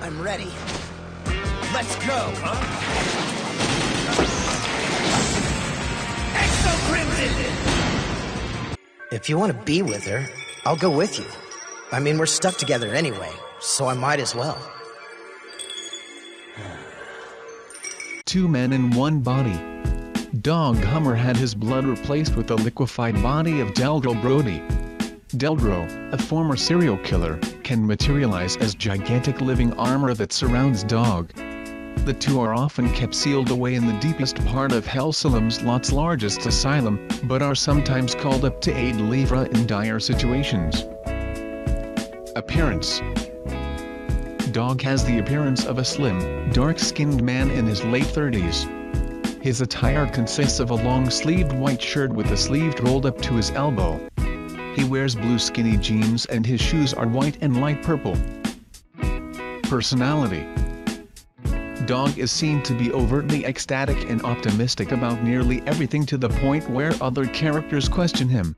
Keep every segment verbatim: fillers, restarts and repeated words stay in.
I'm ready. Let's go, huh? Exo Crimson! If you want to be with her, I'll go with you. I mean, we're stuck together anyway, so I might as well. Two men in one body. Dog Hummer had his blood replaced with the liquefied body of Deldro Brody. Deldro, a former serial killer, can materialize as gigantic living armor that surrounds Dog. The two are often kept sealed away in the deepest part of Hellsalem's Lot's largest asylum, but are sometimes called up to aid Leeva in dire situations. Appearance. Dog has the appearance of a slim, dark-skinned man in his late thirties. His attire consists of a long-sleeved white shirt with the sleeve rolled up to his elbow. He wears blue skinny jeans and his shoes are white and light purple. Personality. Dog is seen to be overtly ecstatic and optimistic about nearly everything to the point where other characters question him.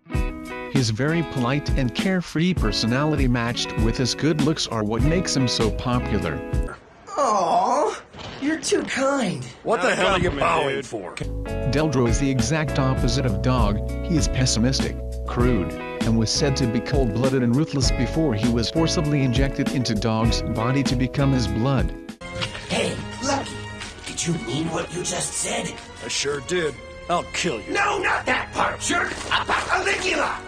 His very polite and carefree personality matched with his good looks are what makes him so popular. Aww, you're too kind. What the hell are you bowing for? Deldro is the exact opposite of Dog. He is pessimistic, crude, and was said to be cold-blooded and ruthless before he was forcibly injected into Dog's body to become his blood. Hey, Lucky, did you mean what you just said? I sure did. I'll kill you. No, not that part, jerk! About Aligura!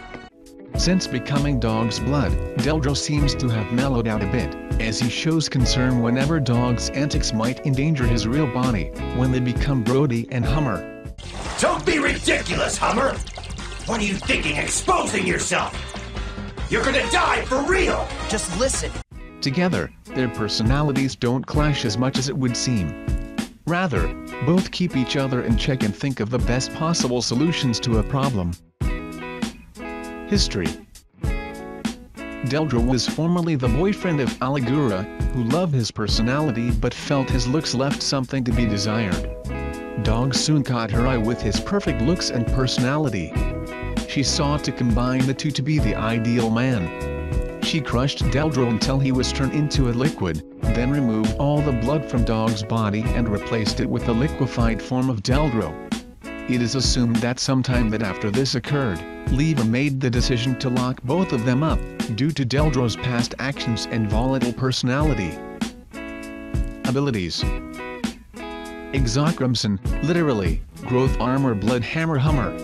Since becoming Dog's blood, Deldro seems to have mellowed out a bit, as he shows concern whenever Dog's antics might endanger his real body, when they become Brody and Hummer. Don't be ridiculous, Hummer! What are you thinking, exposing yourself? You're gonna die for real! Just listen. Together, their personalities don't clash as much as it would seem. Rather, both keep each other in check and think of the best possible solutions to a problem. History. Deldro was formerly the boyfriend of Aligura, who loved his personality but felt his looks left something to be desired. Dog soon caught her eye with his perfect looks and personality. She sought to combine the two to be the ideal man. She crushed Deldro until he was turned into a liquid, then removed all the blood from Dog's body and replaced it with the liquefied form of Deldro. It is assumed that sometime that after this occurred, Leeva made the decision to lock both of them up, due to Deldro's past actions and volatile personality. Abilities. Exa Crimson, literally, growth armor blood hammer Hummer.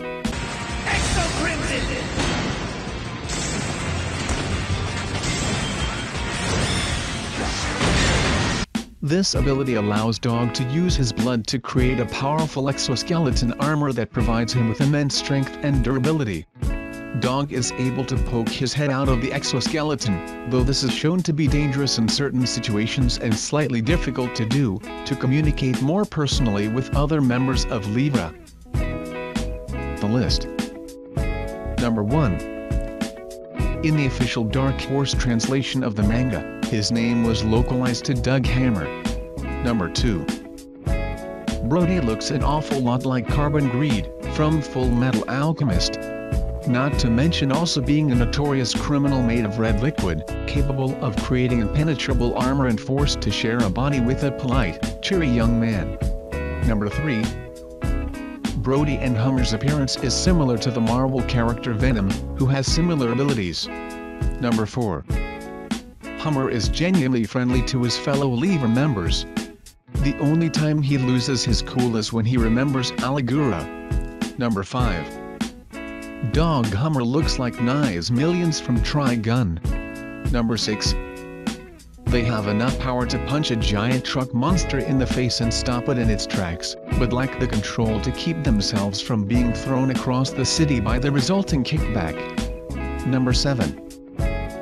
This ability allows Dog to use his blood to create a powerful exoskeleton armor that provides him with immense strength and durability. Dog is able to poke his head out of the exoskeleton, though this is shown to be dangerous in certain situations and slightly difficult to do, to communicate more personally with other members of Libra. The list. Number one. In the official Dark Horse translation of the manga, his name was localized to Dog Hummer. Number two. Brody looks an awful lot like Carbon Greed, from Full Metal Alchemist. Not to mention also being a notorious criminal made of red liquid, capable of creating impenetrable armor and forced to share a body with a polite, cheery young man. Number three. Brody and Hummer's appearance is similar to the Marvel character Venom, who has similar abilities. Number four. Hummer is genuinely friendly to his fellow Libra members. The only time he loses his cool is when he remembers Aligura. Number five. Dog Hummer looks like Nye's Millions from Trigun. Number six. They have enough power to punch a giant truck monster in the face and stop it in its tracks, but lack the control to keep themselves from being thrown across the city by the resulting kickback. Number seven.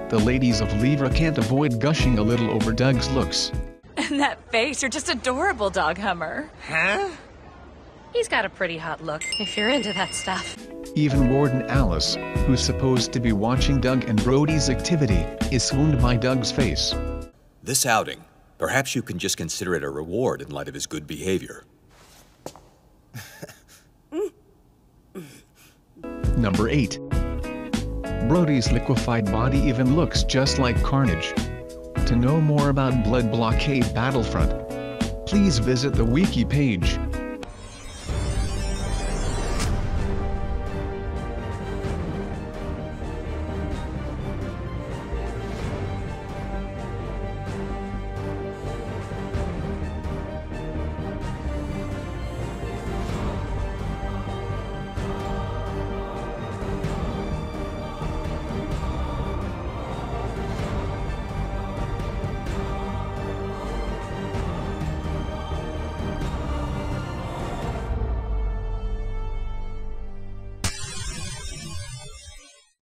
The ladies of Leeva can't avoid gushing a little over Dog's looks. And that face, you're just adorable, Dog Hummer. Huh? He's got a pretty hot look, if you're into that stuff. Even Warden Alice, who's supposed to be watching Dog and Brody's activity, is swooned by Dog's face. This outing, perhaps you can just consider it a reward in light of his good behavior. Number eight. Brody's liquefied body even looks just like Carnage. to know more about Blood Blockade Battlefront, please visit the wiki page.